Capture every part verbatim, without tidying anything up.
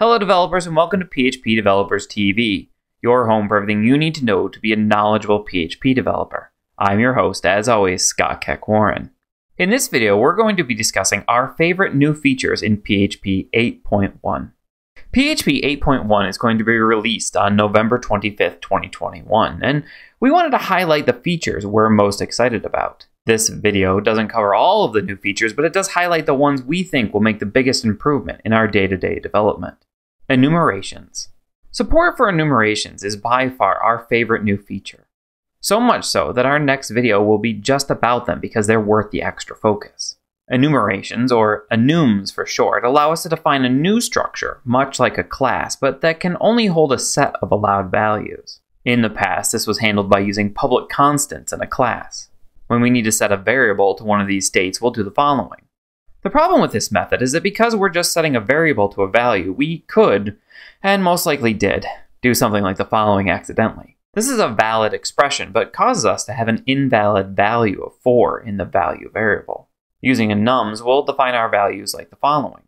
Hello developers and welcome to P H P Developers T V, your home for everything you need to know to be a knowledgeable P H P developer. I'm your host, as always, Scott Keck-Warren. In this video, we're going to be discussing our favorite new features in P H P eight point one. P H P eight point one is going to be released on November twenty-fifth, twenty twenty-one, and we wanted to highlight the features we're most excited about. This video doesn't cover all of the new features, but it does highlight the ones we think will make the biggest improvement in our day-to-day development. Enumerations. Support for enumerations is by far our favorite new feature. So much so that our next video will be just about them because they're worth the extra focus. Enumerations, or enums for short, allow us to define a new structure, much like a class, but that can only hold a set of allowed values. In the past, this was handled by using public constants in a class. When we need to set a variable to one of these states, we'll do the following. The problem with this method is that because we're just setting a variable to a value, we could, and most likely did, do something like the following accidentally. This is a valid expression, but causes us to have an invalid value of four in the value variable. Using enums, we'll define our values like the following,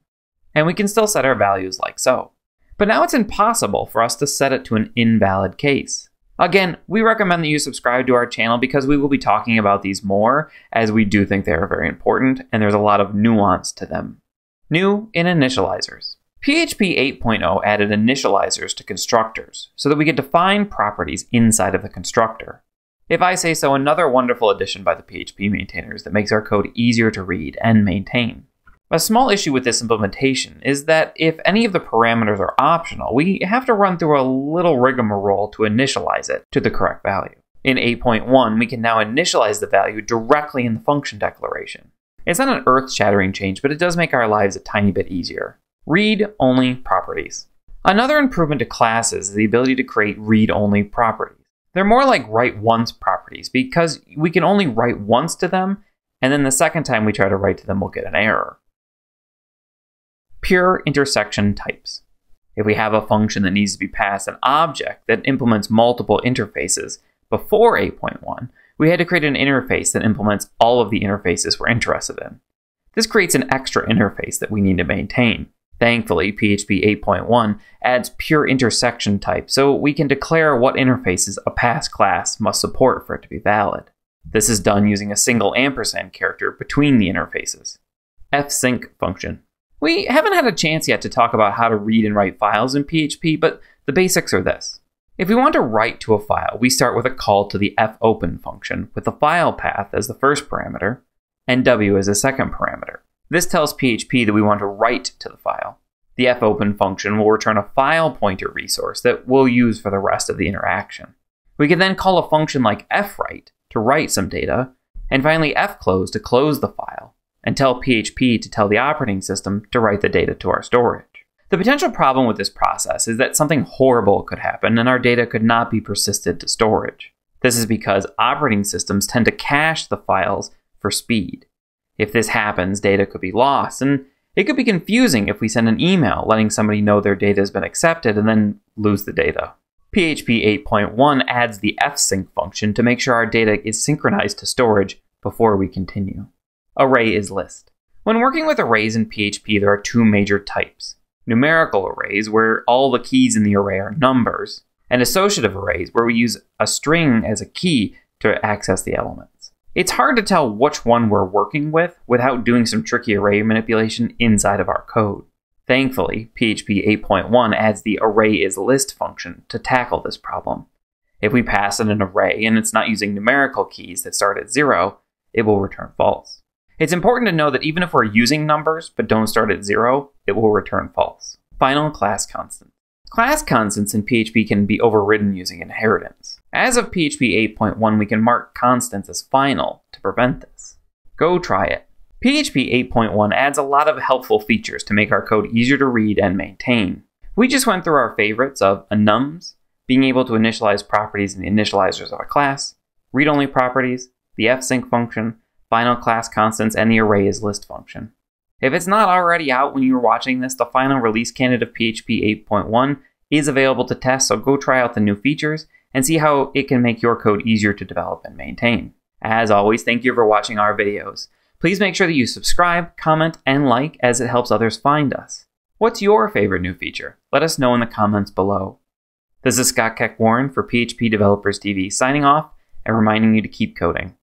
and we can still set our values like so. But now it's impossible for us to set it to an invalid case. Again, we recommend that you subscribe to our channel because we will be talking about these more, as we do think they are very important and there's a lot of nuance to them. New in initializers. P H P eight point oh added initializers to constructors so that we could define properties inside of the constructor. If I say so, another wonderful addition by the P H P maintainers that makes our code easier to read and maintain. A small issue with this implementation is that if any of the parameters are optional, we have to run through a little rigmarole to initialize it to the correct value. In eight point one, we can now initialize the value directly in the function declaration. It's not an earth-shattering change, but it does make our lives a tiny bit easier. Read-only properties. Another improvement to classes is the ability to create read-only properties. They're more like write-once properties because we can only write once to them, and then the second time we try to write to them, we'll get an error. Pure intersection types. If we have a function that needs to be passed an object that implements multiple interfaces before eight point one, we had to create an interface that implements all of the interfaces we're interested in. This creates an extra interface that we need to maintain. Thankfully, P H P eight point one adds pure intersection type, so we can declare what interfaces a passed class must support for it to be valid. This is done using a single ampersand character between the interfaces. Fsync function. We haven't had a chance yet to talk about how to read and write files in P H P, but the basics are this. If we want to write to a file, we start with a call to the fopen function with the file path as the first parameter and w as the second parameter. This tells P H P that we want to write to the file. The fopen function will return a file pointer resource that we'll use for the rest of the interaction. We can then call a function like fwrite to write some data, and finally fclose to close the file, and tell P H P to tell the operating system to write the data to our storage. The potential problem with this process is that something horrible could happen and our data could not be persisted to storage. This is because operating systems tend to cache the files for speed. If this happens, data could be lost, and it could be confusing if we send an email letting somebody know their data has been accepted and then lose the data. P H P eight point one adds the fsync function to make sure our data is synchronized to storage before we continue. array is list. When working with arrays in P H P, there are two major types. Numerical arrays, where all the keys in the array are numbers, and associative arrays, where we use a string as a key to access the elements. It's hard to tell which one we're working with without doing some tricky array manipulation inside of our code. Thankfully, P H P eight point one adds the array is list function to tackle this problem. If we pass in an array and it's not using numerical keys that start at zero, it will return false. It's important to know that even if we're using numbers but don't start at zero, it will return false. Final, class constants. Class constants in P H P can be overridden using inheritance. As of P H P eight point one, we can mark constants as final to prevent this. Go try it. P H P eight point one adds a lot of helpful features to make our code easier to read and maintain. We just went through our favorites of enums, being able to initialize properties in the initializers of a class, read-only properties, the fsync function, final class constants, and the array is list function. If it's not already out when you're watching this, the final release candidate of P H P eight point one is available to test, so go try out the new features and see how it can make your code easier to develop and maintain. As always, thank you for watching our videos. Please make sure that you subscribe, comment, and like, as it helps others find us. What's your favorite new feature? Let us know in the comments below. This is Scott Keck-Warren for P H P Developers T V signing off and reminding you to keep coding.